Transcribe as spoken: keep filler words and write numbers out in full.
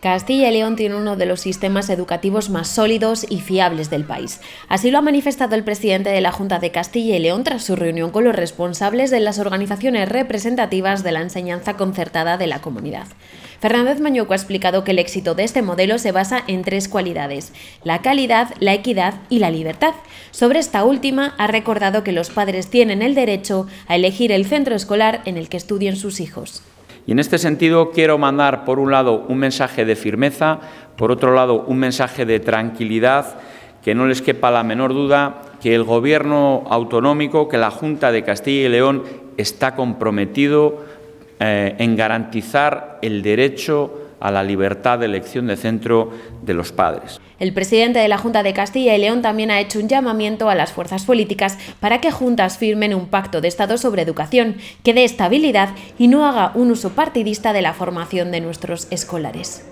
Castilla y León tiene uno de los sistemas educativos más sólidos y fiables del país. Así lo ha manifestado el presidente de la Junta de Castilla y León tras su reunión con los responsables de las organizaciones representativas de la enseñanza concertada de la comunidad. Fernández Mañueco ha explicado que el éxito de este modelo se basa en tres cualidades: la calidad, la equidad y la libertad. Sobre esta última, ha recordado que los padres tienen el derecho a elegir el centro escolar en el que estudien sus hijos. Y en este sentido quiero mandar, por un lado, un mensaje de firmeza, por otro lado, un mensaje de tranquilidad, que no les quepa la menor duda que el Gobierno autonómico, que la Junta de Castilla y León está comprometido eh, en garantizar el derecho a la libertad de elección de centro de los padres. El presidente de la Junta de Castilla y León también ha hecho un llamamiento a las fuerzas políticas para que juntas firmen un pacto de Estado sobre educación que dé estabilidad y no haga un uso partidista de la formación de nuestros escolares.